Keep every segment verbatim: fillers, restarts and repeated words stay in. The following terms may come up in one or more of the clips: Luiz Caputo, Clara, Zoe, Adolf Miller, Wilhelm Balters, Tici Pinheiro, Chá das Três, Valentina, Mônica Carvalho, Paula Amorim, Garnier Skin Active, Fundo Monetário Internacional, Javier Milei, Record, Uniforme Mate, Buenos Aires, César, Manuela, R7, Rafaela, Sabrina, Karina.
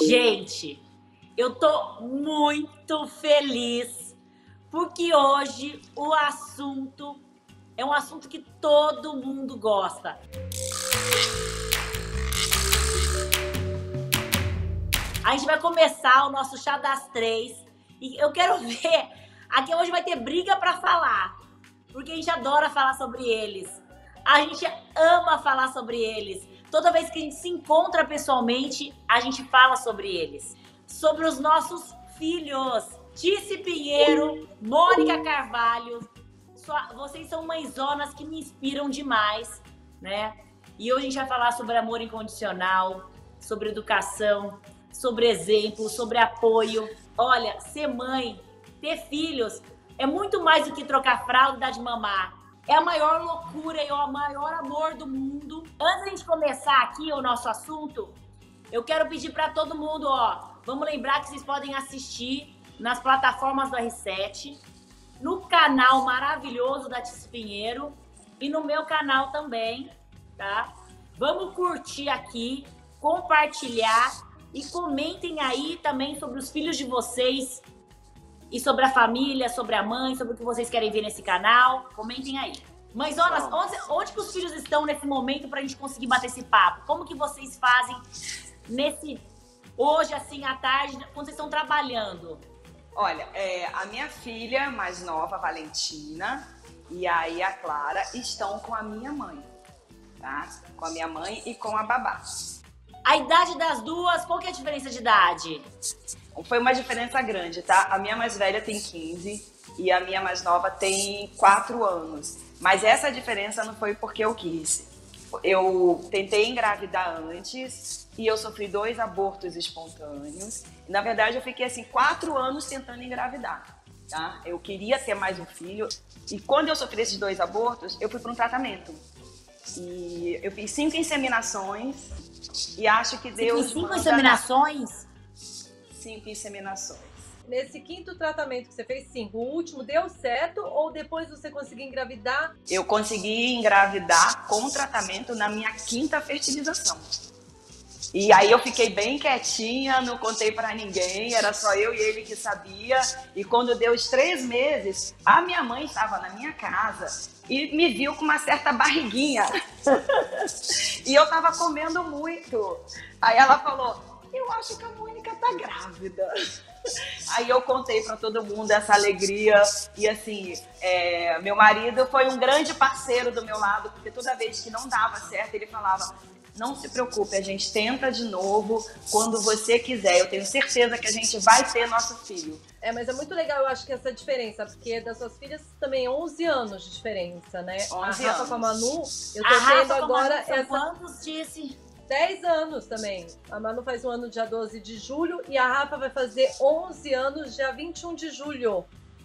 Gente, eu tô muito feliz porque hoje o assunto é um assunto que todo mundo gosta. A gente vai começar o nosso Chá das Três e eu quero ver, aqui hoje vai ter briga pra falar, porque a gente adora falar sobre eles, a gente ama falar sobre eles. Toda vez que a gente se encontra pessoalmente, a gente fala sobre eles. Sobre os nossos filhos. Tici Pinheiro, Mônica Carvalho. Sua, vocês são mãezonas que me inspiram demais, né? E hoje a gente vai falar sobre amor incondicional, sobre educação, sobre exemplo, sobre apoio. Olha, ser mãe, ter filhos, é muito mais do que trocar fralda e dar de mamar. É a maior loucura e é o maior amor do mundo. Antes da gente começar aqui o nosso assunto, eu quero pedir para todo mundo, ó, vamos lembrar que vocês podem assistir nas plataformas do R sete, no canal maravilhoso da Tici Pinheiro e no meu canal também, tá? Vamos curtir aqui, compartilhar e comentem aí também sobre os filhos de vocês. E sobre a família, sobre a mãe, sobre o que vocês querem ver nesse canal. Comentem aí. Mãezonas, onde, onde que os filhos estão nesse momento pra gente conseguir bater esse papo? Como que vocês fazem nesse... Hoje, assim, à tarde, quando vocês estão trabalhando? Olha, é, a minha filha mais nova, a Valentina, e aí a Clara, estão com a minha mãe. Tá? Com a minha mãe e com a babá. A idade das duas, qual que é a diferença de idade? Foi uma diferença grande, tá? A minha mais velha tem quinze e a minha mais nova tem quatro anos. Mas essa diferença não foi porque eu quis. Eu tentei engravidar antes e eu sofri dois abortos espontâneos. Na verdade, eu fiquei assim quatro anos tentando engravidar, tá? Eu queria ter mais um filho e quando eu sofri esses dois abortos, eu fui para um tratamento. E eu fiz cinco inseminações e acho que Deus... Você fez cinco inseminações? Cinco inseminações. Nesse quinto tratamento que você fez, cinco, o último deu certo ou depois você conseguiu engravidar? Eu consegui engravidar com tratamento na minha quinta fertilização. E aí eu fiquei bem quietinha, não contei pra ninguém, era só eu e ele que sabia. E quando deu os três meses, a minha mãe estava na minha casa e me viu com uma certa barriguinha. E eu tava comendo muito. Aí ela falou... Eu acho que a Mônica tá grávida. Aí eu contei pra todo mundo essa alegria. E assim, é, meu marido foi um grande parceiro do meu lado, porque toda vez que não dava certo, ele falava, não se preocupe, a gente tenta de novo quando você quiser. Eu tenho certeza que a gente vai ter nosso filho. É, mas é muito legal, eu acho que essa diferença, porque das suas filhas também onze anos de diferença, né? onze a Rafa anos. Com a Manu, eu tô a vendo agora... Manu, essa... Quantos disse? dez anos também. A Manu faz um ano dia doze de julho e a Rafa vai fazer onze anos dia vinte e um de julho.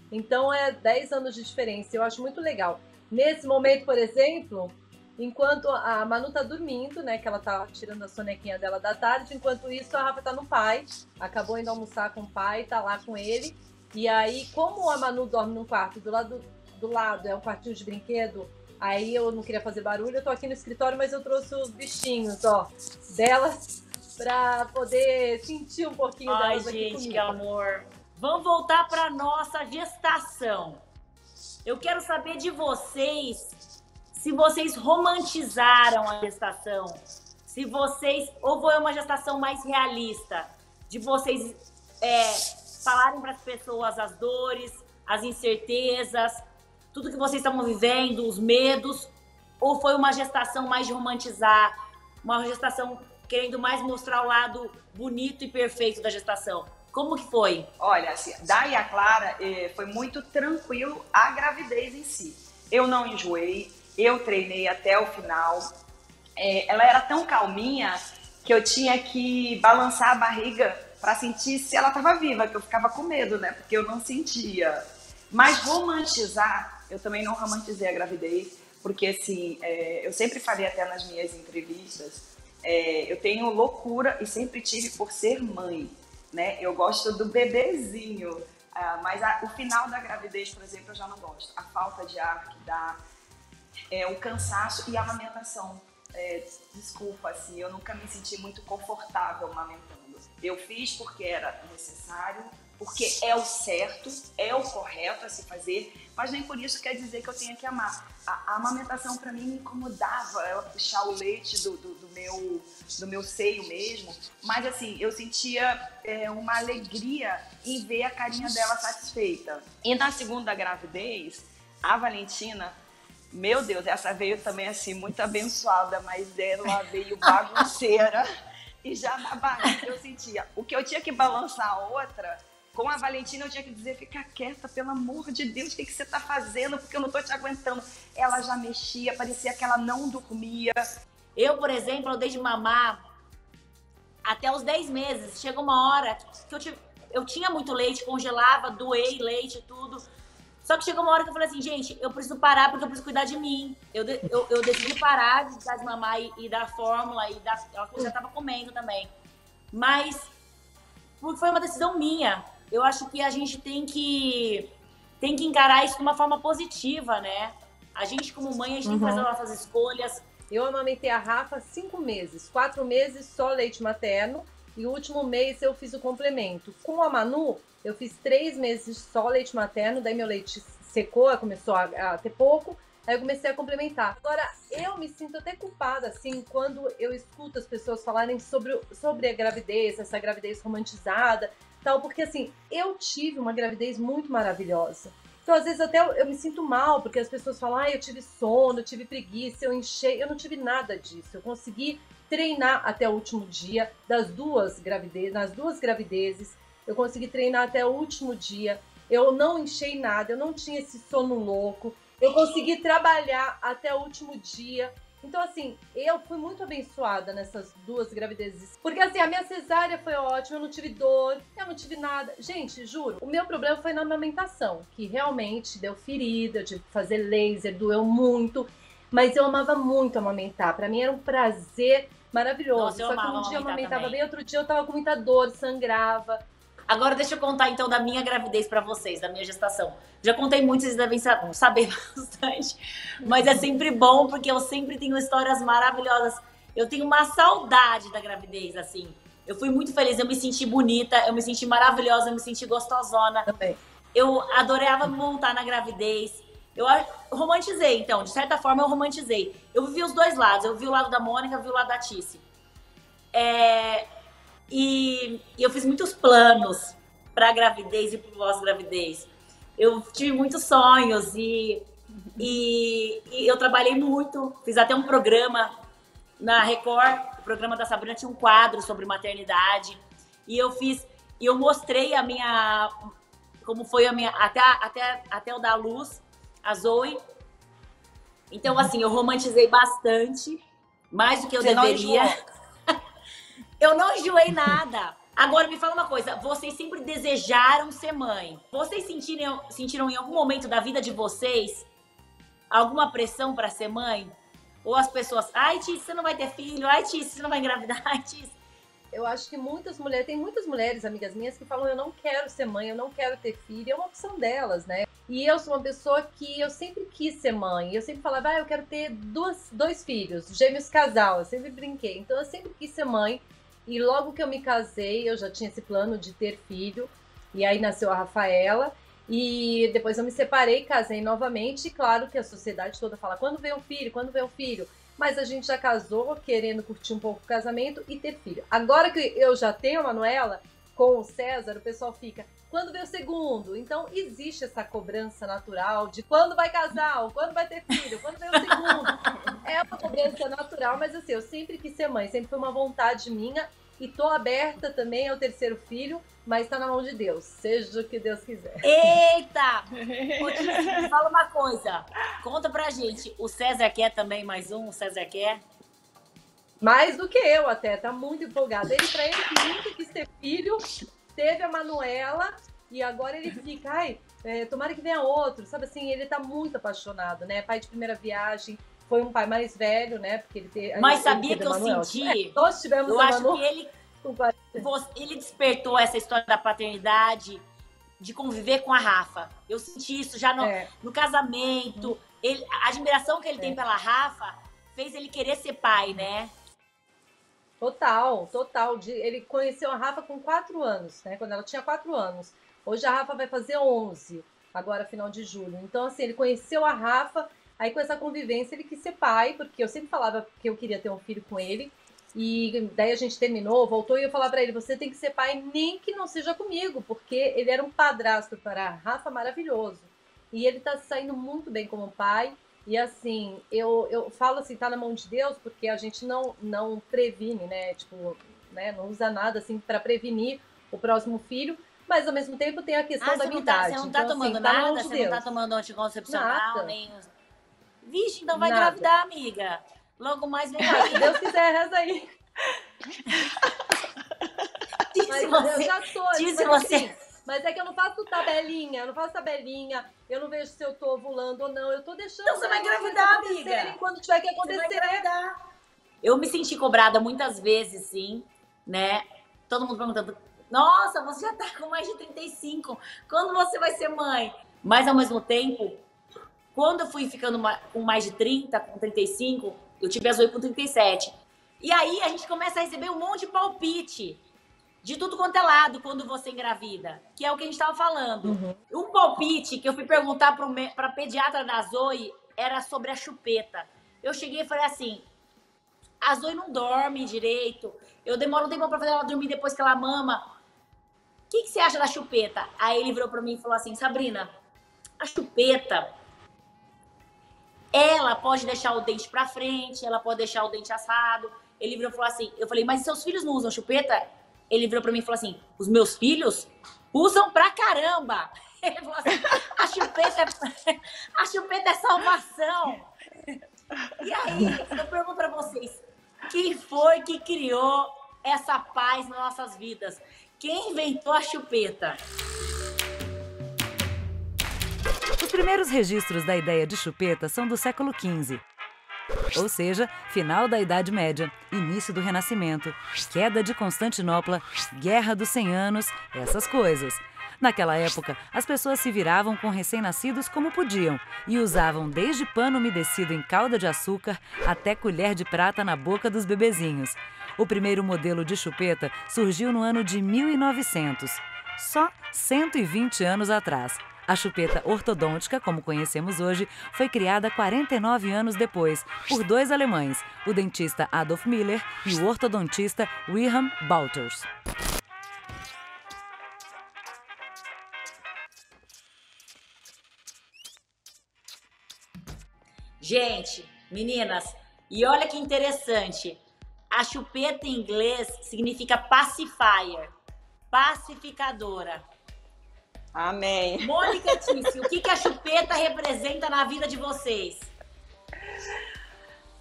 Então é dez anos de diferença. Eu acho muito legal. Nesse momento, por exemplo, enquanto a Manu tá dormindo, né, que ela tá tirando a sonequinha dela da tarde, enquanto isso a Rafa tá no pai, acabou indo almoçar com o pai, tá lá com ele. E aí, como a Manu dorme num quarto do lado, do lado é um quartinho de brinquedo, aí eu não queria fazer barulho, eu tô aqui no escritório, mas eu trouxe os bichinhos, ó, delas, pra poder sentir um pouquinho delas. Ai, gente, aqui que amor. Vamos voltar pra nossa gestação. Eu quero saber de vocês, se vocês romantizaram a gestação, se vocês, ou foi uma gestação mais realista, de vocês é, falarem pras pessoas as dores, as incertezas, tudo que vocês estavam vivendo, os medos, ou foi uma gestação mais de romantizar, uma gestação querendo mais mostrar o lado bonito e perfeito da gestação? Como que foi? Olha, assim, daí a Clara eh, foi muito tranquilo a gravidez em si. Eu não enjoei, eu treinei até o final. Eh, ela era tão calminha que eu tinha que balançar a barriga para sentir se ela estava viva, que eu ficava com medo, né? Porque eu não sentia. Mas romantizar... Eu também não romantizei a gravidez, porque assim, é, eu sempre falei até nas minhas entrevistas, é, eu tenho loucura e sempre tive por ser mãe, né? Eu gosto do bebezinho, ah, mas a, o final da gravidez, por exemplo, eu já não gosto. A falta de ar que dá, é, o cansaço e a amamentação. é, desculpa, assim, eu nunca me senti muito confortável amamentando. Eu fiz porque era necessário, porque é o certo, é o correto a se fazer, mas nem por isso quer dizer que eu tenha que amar. A, a amamentação para mim me incomodava, ela puxar o leite do, do, do, meu, do meu seio mesmo, mas assim, eu sentia é, uma alegria em ver a carinha dela satisfeita. E na segunda gravidez, a Valentina, meu Deus, essa veio também assim, muito abençoada, mas ela veio bagunceira. E já na barriga eu sentia, o que eu tinha que balançar a outra... Com a Valentina eu tinha que dizer, fica quieta, pelo amor de Deus, o que, que você tá fazendo? Porque eu não tô te aguentando. Ela já mexia, parecia que ela não dormia. Eu, por exemplo, eu dei de mamar até os dez meses. Chegou uma hora que eu, tive, eu tinha muito leite, congelava, doei leite e tudo. Só que chegou uma hora que eu falei assim, gente, eu preciso parar porque eu preciso cuidar de mim. Eu, de, eu, eu decidi parar de dar de mamar e, e dar fórmula e dar... Ela já tava comendo também. Mas foi uma decisão minha. Eu acho que a gente tem que, tem que encarar isso de uma forma positiva, né? A gente, como mãe, a gente uhum. tem que fazer nossas escolhas. Eu amamentei a Rafa cinco meses. Quatro meses só leite materno. E o último mês eu fiz o complemento. Com a Manu, eu fiz três meses só leite materno. Daí meu leite secou, começou a, a ter pouco. Aí eu comecei a complementar. Agora, eu me sinto até culpada, assim, quando eu escuto as pessoas falarem sobre, sobre a gravidez, essa gravidez romantizada. Porque assim, eu tive uma gravidez muito maravilhosa. Então às vezes até eu, eu me sinto mal, porque as pessoas falam, ah, eu tive sono, eu tive preguiça, eu enchei. Eu não tive nada disso. Eu consegui treinar até o último dia das duas gravidezes. Nas duas gravidezes, eu consegui treinar até o último dia. Eu não enchei nada, eu não tinha esse sono louco. Eu consegui trabalhar até o último dia. Então, assim, eu fui muito abençoada nessas duas gravidezes. Porque, assim, a minha cesárea foi ótima, eu não tive dor, eu não tive nada. Gente, juro, o meu problema foi na amamentação, que realmente deu ferida, eu tive que fazer laser, doeu muito. Mas eu amava muito amamentar, pra mim era um prazer maravilhoso. Nossa, eu Só que um dia eu amamentava também. bem, outro dia eu tava com muita dor, sangrava. Agora deixa eu contar, então, da minha gravidez pra vocês, da minha gestação. Já contei muito, vocês devem saber bastante. Mas é sempre bom, porque eu sempre tenho histórias maravilhosas. Eu tenho uma saudade da gravidez, assim. Eu fui muito feliz, eu me senti bonita, eu me senti maravilhosa, eu me senti gostosona. Também. Eu adorava me montar na gravidez. Eu romantizei, então, de certa forma eu romantizei. Eu vi os dois lados, eu vi o lado da Mônica, eu vi o lado da Tici. É... E eu fiz muitos planos para a gravidez e para pós-gravidez. Eu tive muitos sonhos e, e, e eu trabalhei muito. Fiz até um programa na Record, o programa da Sabrina tinha um quadro sobre maternidade. E eu fiz, e eu mostrei a minha, como foi a minha, até, até, até eu dar à luz, a Zoe. Então assim, eu romantizei bastante, mais do que eu Você deveria. Eu não enjoei nada. Agora, me fala uma coisa. Vocês sempre desejaram ser mãe. Vocês sentiram, sentiram em algum momento da vida de vocês alguma pressão para ser mãe? Ou as pessoas... Ai, Tici, você não vai ter filho. Ai, Tici, você não vai engravidar. Ai, Tici. Eu acho que muitas mulheres... Tem muitas mulheres, amigas minhas, que falam eu não quero ser mãe, eu não quero ter filho. É uma opção delas, né? E eu sou uma pessoa que eu sempre quis ser mãe. Eu sempre falava, ah, eu quero ter duas, dois filhos. Gêmeos casal. Eu sempre brinquei. Então, eu sempre quis ser mãe. E logo que eu me casei, eu já tinha esse plano de ter filho. E aí nasceu a Rafaela. E depois eu me separei, casei novamente. E claro que a sociedade toda fala, quando vem um filho, quando vem um filho. Mas a gente já casou, querendo curtir um pouco o casamento e ter filho. Agora que eu já tenho a Manuela, com o César, o pessoal fica, quando vem o segundo? Então existe essa cobrança natural de quando vai casar, ou quando vai ter filho, quando vem o segundo. É uma cobrança natural, mas assim, eu sempre quis ser mãe, sempre foi uma vontade minha e tô aberta também ao terceiro filho, mas tá na mão de Deus, seja o que Deus quiser. Eita! Ô, fala uma coisa, conta pra gente, o César quer também mais um? O César quer? Mais do que eu até, tá muito empolgado. Ele, pra ele que nunca quis ter filho, teve a Manuela e agora ele fica, ai, é, tomara que venha outro, sabe assim, ele tá muito apaixonado, né? Pai de primeira viagem. Foi um pai mais velho, né? Porque ele teve. Mas sabia que eu Manuel. senti? É, nós tivemos eu a acho Manu... que ele, ele despertou essa história da paternidade, de conviver com a Rafa. Eu senti isso já no, é. no casamento. Ele, a admiração que ele é. tem pela Rafa fez ele querer ser pai, né? Total, total. De, ele conheceu a Rafa com quatro anos, né? Quando ela tinha quatro anos. Hoje a Rafa vai fazer onze, agora final de julho. Então, assim, ele conheceu a Rafa, aí com essa convivência ele quis ser pai, porque eu sempre falava que eu queria ter um filho com ele. E daí a gente terminou, voltou e eu falava pra ele, você tem que ser pai nem que não seja comigo, porque ele era um padrasto para a Rafa maravilhoso. E ele tá saindo muito bem como pai. E assim, eu, eu falo assim, tá na mão de Deus, porque a gente não, não previne, né? Tipo, né? Não usa nada assim pra prevenir o próximo filho, mas ao mesmo tempo tem a questão ah, da minha idade. Você não tá tomando nada? Você não tá tomando anticoncepcional? Nem... Vixe, então vai engravidar, amiga. Logo mais vem aí. Se Deus quiser, reza aí. Diz mas você, eu já tô. Diz mas, você. Assim, mas é que eu não faço tabelinha, eu não faço tabelinha, eu não vejo se eu tô ovulando ou não, eu tô deixando... Então você vai engravidar, amiga. Quando tiver que acontecer. Eu me senti cobrada muitas vezes, sim, né? Todo mundo perguntando, nossa, você já tá com mais de trinta e cinco, quando você vai ser mãe? Mas ao mesmo tempo, quando eu fui ficando com mais de trinta, com trinta e cinco, eu tive a Zoe com trinta e sete. E aí a gente começa a receber um monte de palpite de tudo quanto é lado quando você engravida, que é o que a gente estava falando. Uhum. Um palpite que eu fui perguntar para a pediatra da Zoe era sobre a chupeta. Eu cheguei e falei assim, a Zoe não dorme direito, eu demoro um tempo para fazer ela dormir depois que ela mama. O que, que você acha da chupeta? Aí ele virou para mim e falou assim, Sabrina, a chupeta... Ela pode deixar o dente pra frente, ela pode deixar o dente assado. Ele virou e falou assim, eu falei, mas seus filhos não usam chupeta? Ele virou pra mim e falou assim, os meus filhos usam pra caramba. Ele falou assim, a chupeta é, a chupeta é salvação. E aí, eu pergunto pra vocês, quem foi que criou essa paz nas nossas vidas? Quem inventou a chupeta? Os primeiros registros da ideia de chupeta são do século quinze, ou seja, final da Idade Média, início do Renascimento, queda de Constantinopla, Guerra dos Cem Anos, essas coisas. Naquela época, as pessoas se viravam com recém-nascidos como podiam e usavam desde pano umedecido em calda de açúcar até colher de prata na boca dos bebezinhos. O primeiro modelo de chupeta surgiu no ano de mil e novecentos, só cento e vinte anos atrás. A chupeta ortodôntica, como conhecemos hoje, foi criada quarenta e nove anos depois, por dois alemães, o dentista Adolf Miller e o ortodontista Wilhelm Balters. Gente, meninas, e olha que interessante, a chupeta em inglês significa pacifier, pacificadora. Amém. Mônica e Tici, o que, que a chupeta representa na vida de vocês?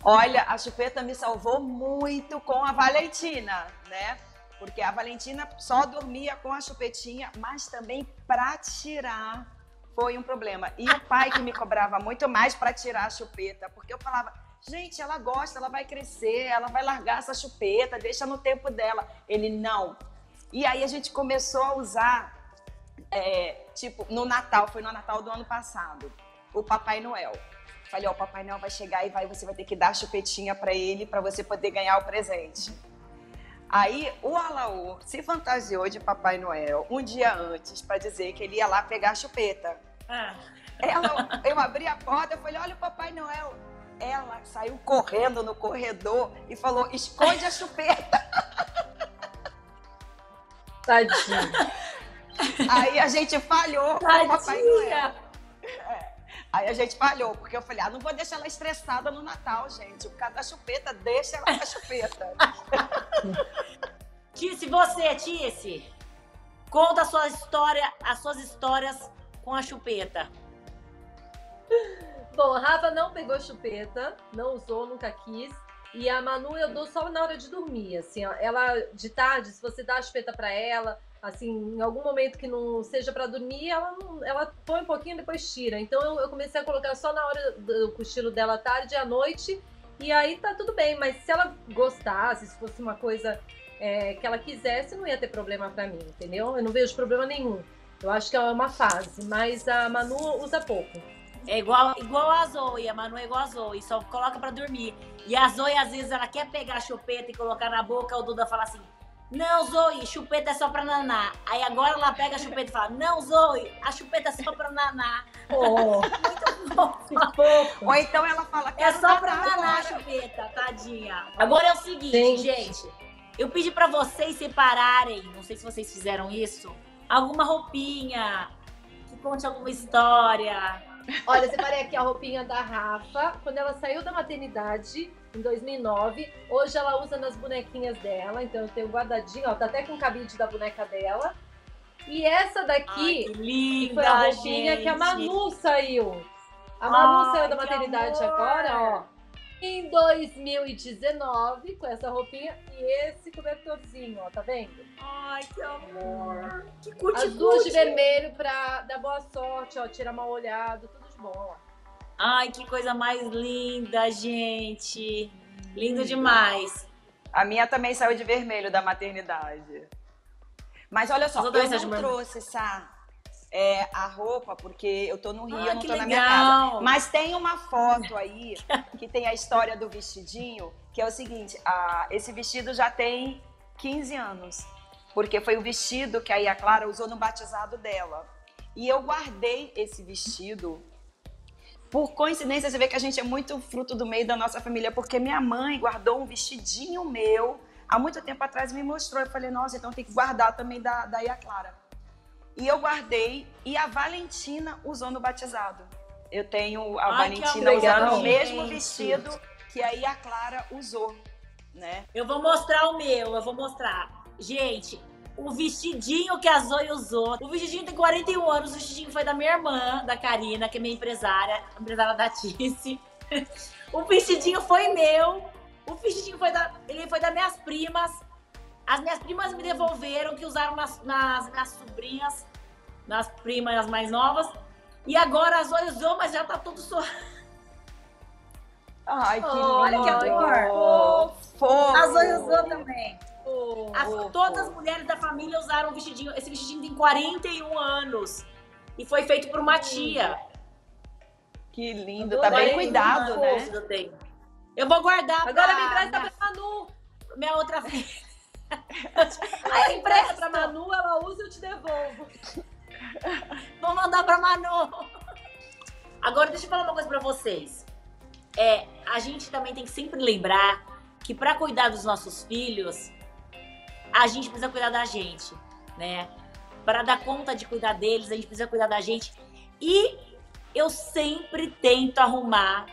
Olha, a chupeta me salvou muito com a Valentina, né? Porque a Valentina só dormia com a chupetinha, mas também para tirar foi um problema. E o pai que me cobrava muito mais para tirar a chupeta, porque eu falava, gente, ela gosta, ela vai crescer, ela vai largar essa chupeta, deixa no tempo dela. Ele, não. E aí a gente começou a usar... É, tipo, no Natal, foi no Natal do ano passado, o Papai Noel. Falei, ó, o Papai Noel vai chegar e vai, você vai ter que dar a chupetinha pra ele, pra você poder ganhar o presente. Aí o Alaor se fantasiou de Papai Noel um dia antes pra dizer que ele ia lá pegar a chupeta. Ah. Ela, eu abri a porta, eu falei, olha o Papai Noel. Ela saiu correndo no corredor e falou, esconde a chupeta. Tadinho. Aí a gente falhou com o Papai Noel. É. Aí a gente falhou, porque eu falei, ah, não vou deixar ela estressada no Natal, gente. Por causa da chupeta, deixa ela com a chupeta. Tici, você, Tici, conta a sua história, as suas histórias com a chupeta. Bom, a Rafa não pegou chupeta, não usou, nunca quis. E a Manu eu dou só na hora de dormir, assim, ó. Ela, de tarde, se você dá a chupeta pra ela... Assim, em algum momento que não seja para dormir, ela, ela põe um pouquinho e depois tira. Então eu, eu comecei a colocar só na hora do cochilo dela à tarde e à noite. E aí tá tudo bem, mas se ela gostasse, se fosse uma coisa é, que ela quisesse, não ia ter problema para mim, entendeu? Eu não vejo problema nenhum. Eu acho que é uma fase, mas a Manu usa pouco. É igual, igual a Zoe, a Manu é igual a Zoe, só coloca pra dormir. E a Zoe, às vezes, ela quer pegar a chupeta e colocar na boca, o Duda fala assim, não, Zoe, chupeta é só pra naná. Aí agora ela pega a chupeta e fala, não, Zoe, a chupeta é só pra naná. Oh, muito fofo. Ou então ela fala, é só pra naná a chupeta, tadinha. Agora é o seguinte, gente, eu pedi pra vocês separarem, não sei se vocês fizeram isso, alguma roupinha, que conte alguma história. Olha, eu separei aqui a roupinha da Rafa, quando ela saiu da maternidade, em dois mil e nove. Hoje ela usa nas bonequinhas dela, então eu tenho guardadinho, ó, tá até com o cabide da boneca dela. E essa daqui, ai, que linda, que foi a roupinha, gente, que a Manu saiu. A Manu, ai, saiu da maternidade agora, ó, em dois mil e dezenove, com essa roupinha e esse cobertorzinho, ó, tá vendo? Ai, que amor! Que curte-curte! Azul de vermelho pra dar boa sorte, ó, tirar mal olhado, tudo de bom, ó. Ai, que coisa mais linda, gente! Lindo demais! A minha também saiu de vermelho da maternidade. Mas olha só, eu não trouxe, Sá, é, a roupa, porque eu tô no Rio, ah, eu não tô legal. na minha casa. Mas tem uma foto aí, que tem a história do vestidinho, que é o seguinte, a, esse vestido já tem quinze anos. Porque foi o vestido que aí a Clara usou no batizado dela. E eu guardei esse vestido... Por coincidência, você vê que a gente é muito fruto do meio da nossa família, porque minha mãe guardou um vestidinho meu, há muito tempo atrás me mostrou, eu falei, nossa, então tem que guardar também da, da Ia Clara. E eu guardei, e a Valentina usou no batizado. Eu tenho a Ai, Valentina usando o mesmo vestido que a Ia Clara usou, né? Eu vou mostrar o meu, eu vou mostrar. Gente... O vestidinho que a Zoe usou. O vestidinho tem quarenta e um anos. O vestidinho foi da minha irmã, da Karina, que é minha empresária, empresária da Tici. O vestidinho foi meu. O vestidinho foi da, ele foi das minhas primas. As minhas primas me devolveram, que usaram nas, nas minhas sobrinhas, nas primas mais novas. E agora a Zoe usou, mas já tá tudo sorrindo. Ai, que lindo. Olha que amor. Fofo. A Zoe usou também. Oh, as, oh, todas oh. as mulheres da família usaram o vestidinho. Esse vestidinho tem quarenta e um anos. E foi feito por uma tia. Que lindo, tá bem cuidado, né? né? Eu vou guardar. Agora pra... me empresta minha... pra Manu. Minha outra filha. Aí empresta pra Manu, ela usa e eu te devolvo. Vou mandar pra Manu. Agora deixa eu falar uma coisa pra vocês. É, a gente também tem que sempre lembrar que pra cuidar dos nossos filhos... A gente precisa cuidar da gente, né? Para dar conta de cuidar deles, a gente precisa cuidar da gente. E eu sempre tento arrumar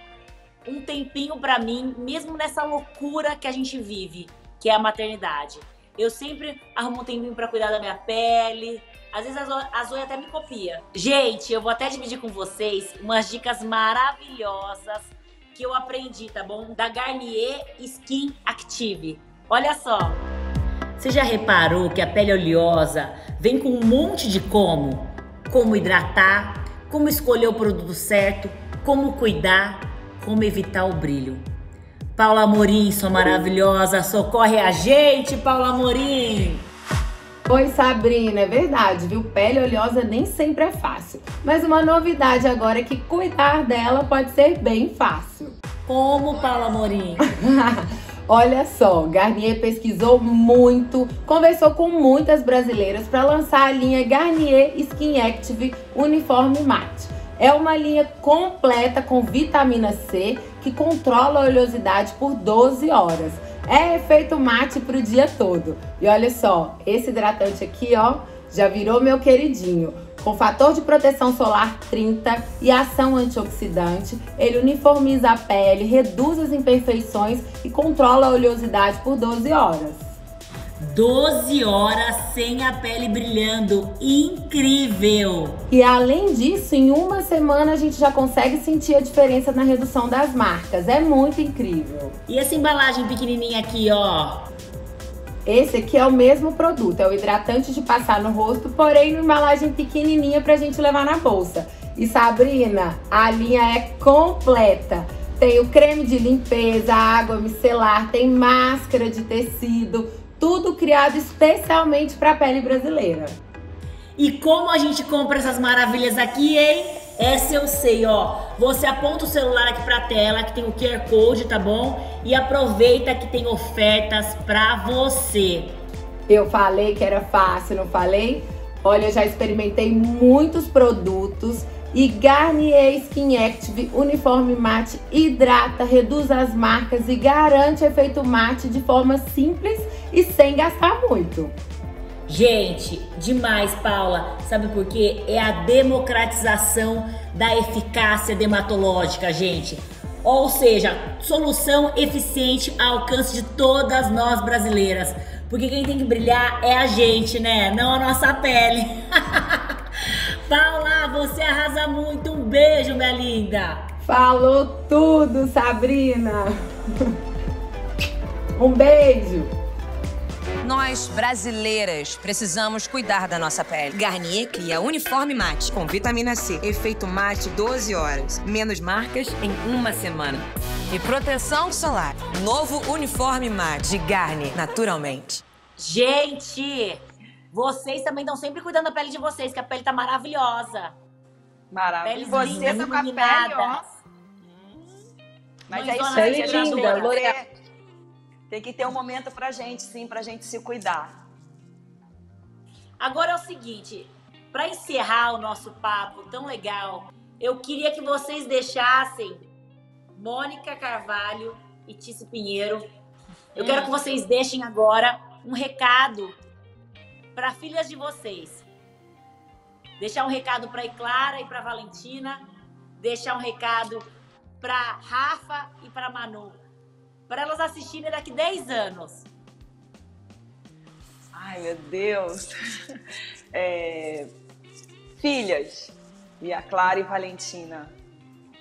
um tempinho para mim, mesmo nessa loucura que a gente vive, que é a maternidade. Eu sempre arrumo um tempinho para cuidar da minha pele. Às vezes a Zoe até me copia. Gente, eu vou até dividir com vocês umas dicas maravilhosas que eu aprendi, tá bom? Da Garnier Skin Active. Olha só. Você já reparou que a pele oleosa vem com um monte de como? Como hidratar, como escolher o produto certo, como cuidar, como evitar o brilho. Paula Amorim, sua maravilhosa, socorre a gente, Paula Amorim! Pois, Sabrina, é verdade, viu? Pele oleosa nem sempre é fácil. Mas uma novidade agora é que cuidar dela pode ser bem fácil. Como, Paula Amorim? Olha só, Garnier pesquisou muito, conversou com muitas brasileiras para lançar a linha Garnier Skin Active Uniforme Mate. É uma linha completa com vitamina C que controla a oleosidade por doze horas. É efeito mate para o dia todo. E olha só, esse hidratante aqui, ó, já virou meu queridinho. Com fator de proteção solar trinta e ação antioxidante, ele uniformiza a pele, reduz as imperfeições e controla a oleosidade por doze horas. doze horas sem a pele brilhando, incrível! E além disso, em uma semana a gente já consegue sentir a diferença na redução das marcas, é muito incrível! E essa embalagem pequenininha aqui, ó? Esse aqui é o mesmo produto, é o hidratante de passar no rosto, porém numa embalagem pequenininha pra gente levar na bolsa. E Sabrina, a linha é completa. Tem o creme de limpeza, água micelar, tem máscara de tecido, tudo criado especialmente pra pele brasileira. E como a gente compra essas maravilhas aqui, hein? Essa eu sei, ó. Você aponta o celular aqui pra tela, que tem o Q R Code, tá bom? E aproveita que tem ofertas pra você. Eu falei que era fácil, não falei? Olha, eu já experimentei muitos produtos. E Garnier Skin Active Uniforme Mate hidrata, reduz as marcas e garante efeito mate de forma simples e sem gastar muito. Gente, demais, Paula. Sabe por quê? É a democratização da eficácia dermatológica, gente. Ou seja, solução eficiente ao alcance de todas nós brasileiras. Porque quem tem que brilhar é a gente, né? Não a nossa pele. Paula, você arrasa muito. Um beijo, minha linda. Falou tudo, Sabrina. Um beijo. Nós, brasileiras, precisamos cuidar da nossa pele. Garnier cria Uniforme Mate com vitamina C. Efeito mate doze horas. Menos marcas em uma semana. E proteção solar. Novo Uniforme Mate de Garnier, naturalmente. Gente... Vocês também estão sempre cuidando da pele de vocês, que a pele tá maravilhosa. Maravilhosa. Vocês estão com a pele, ó. Mas é isso aí, é linda, Lorena. Tem que ter um momento pra gente, sim, pra gente se cuidar. Agora é o seguinte, pra encerrar o nosso papo tão legal, eu queria que vocês deixassem Mônica Carvalho e Tici Pinheiro. Eu hum. quero que vocês deixem agora um recado para filhas de vocês. Deixar um recado para Clara e para Valentina, deixar um recado para Rafa e para Manu, para elas assistirem daqui dez anos. Ai, meu Deus. É... Filhas, e a Clara e Valentina,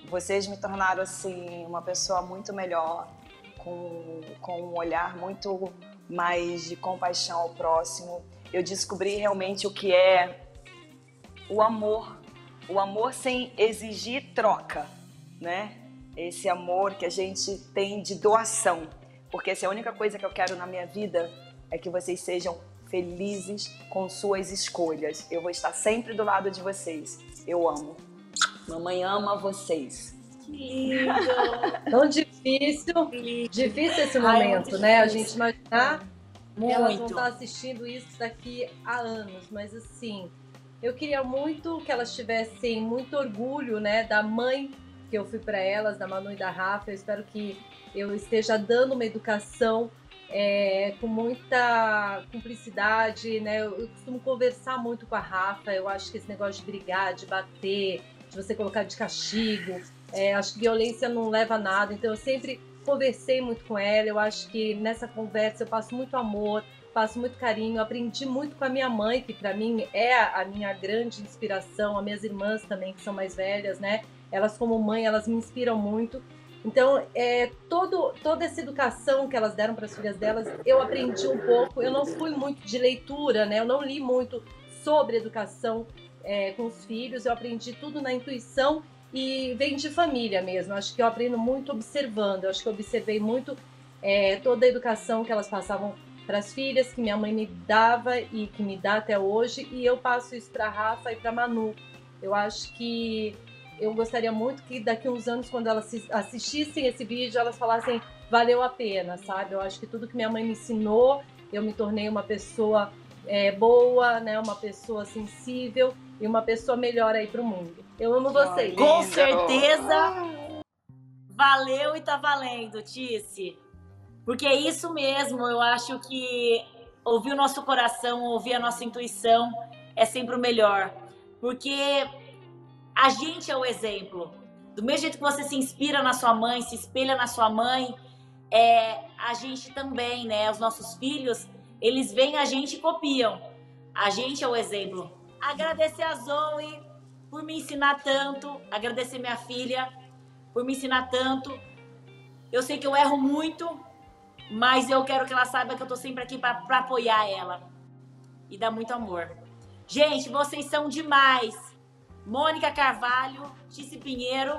vocês me tornaram assim uma pessoa muito melhor, com, com um olhar muito mais de compaixão ao próximo. Eu descobri realmente o que é o amor, o amor sem exigir troca, né? Esse amor que a gente tem de doação, porque essa é a única coisa que eu quero na minha vida, é que vocês sejam felizes com suas escolhas. Eu vou estar sempre do lado de vocês. Eu amo. Mamãe ama vocês. Que lindo! Tão difícil, difícil esse momento, Ai, né? A gente imaginar... Muito. Elas vão estar assistindo isso daqui há anos, mas assim, eu queria muito que elas tivessem muito orgulho, né, da mãe que eu fui para elas, da Manu e da Rafa. Eu espero que eu esteja dando uma educação é, com muita cumplicidade, né, eu, eu costumo conversar muito com a Rafa, eu acho que esse negócio de brigar, de bater, de você colocar de castigo, é, acho que violência não leva a nada, então eu sempre... Conversei muito com ela, eu acho que nessa conversa eu passo muito amor, passo muito carinho, aprendi muito com a minha mãe, que pra mim é a minha grande inspiração, as minhas irmãs também, que são mais velhas, né? Elas como mãe, elas me inspiram muito. Então, é, todo, toda essa educação que elas deram para as filhas delas, eu aprendi um pouco, eu não fui muito de leitura, né? Eu não li muito sobre educação é, com os filhos, eu aprendi tudo na intuição. E vem de família mesmo, acho que eu aprendo muito observando, acho que eu observei muito é, toda a educação que elas passavam para as filhas, que minha mãe me dava e que me dá até hoje, e eu passo isso para Rafa e para Manu. Eu acho que eu gostaria muito que daqui a uns anos, quando elas assistissem esse vídeo, elas falassem, valeu a pena, sabe? Eu acho que tudo que minha mãe me ensinou, eu me tornei uma pessoa é, boa, né? Uma pessoa sensível e uma pessoa melhor aí pro mundo. Eu amo vocês. Com certeza, valeu e tá valendo, Tici. Porque é isso mesmo, eu acho que ouvir o nosso coração, ouvir a nossa intuição é sempre o melhor. Porque a gente é o exemplo. Do mesmo jeito que você se inspira na sua mãe, se espelha na sua mãe, é, a gente também, né? Os nossos filhos, eles veem a gente e copiam. A gente é o exemplo. Agradecer a Zoe... por me ensinar tanto, agradecer minha filha, por me ensinar tanto. Eu sei que eu erro muito, mas eu quero que ela saiba que eu tô sempre aqui pra, pra apoiar ela. E dar muito amor. Gente, vocês são demais. Mônica Carvalho, Tici Pinheiro,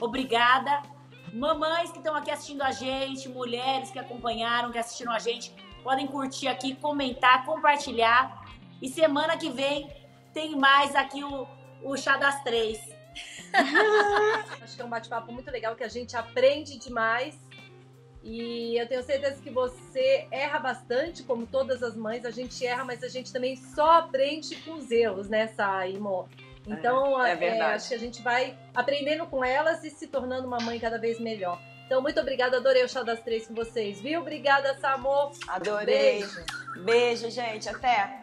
obrigada. Mamães que estão aqui assistindo a gente, mulheres que acompanharam, que assistiram a gente, podem curtir aqui, comentar, compartilhar. E semana que vem tem mais aqui o... o Chá das Três. Acho que é um bate-papo muito legal, que a gente aprende demais. E eu tenho certeza que você erra bastante, como todas as mães. A gente erra, mas a gente também só aprende com os erros, né, Sai, Mô? Então, é, é é, acho que a gente vai aprendendo com elas e se tornando uma mãe cada vez melhor. Então, muito obrigada. Adorei o Chá das Três com vocês, viu? Obrigada, Samô. Adorei. Beijo. Beijo, gente. Até.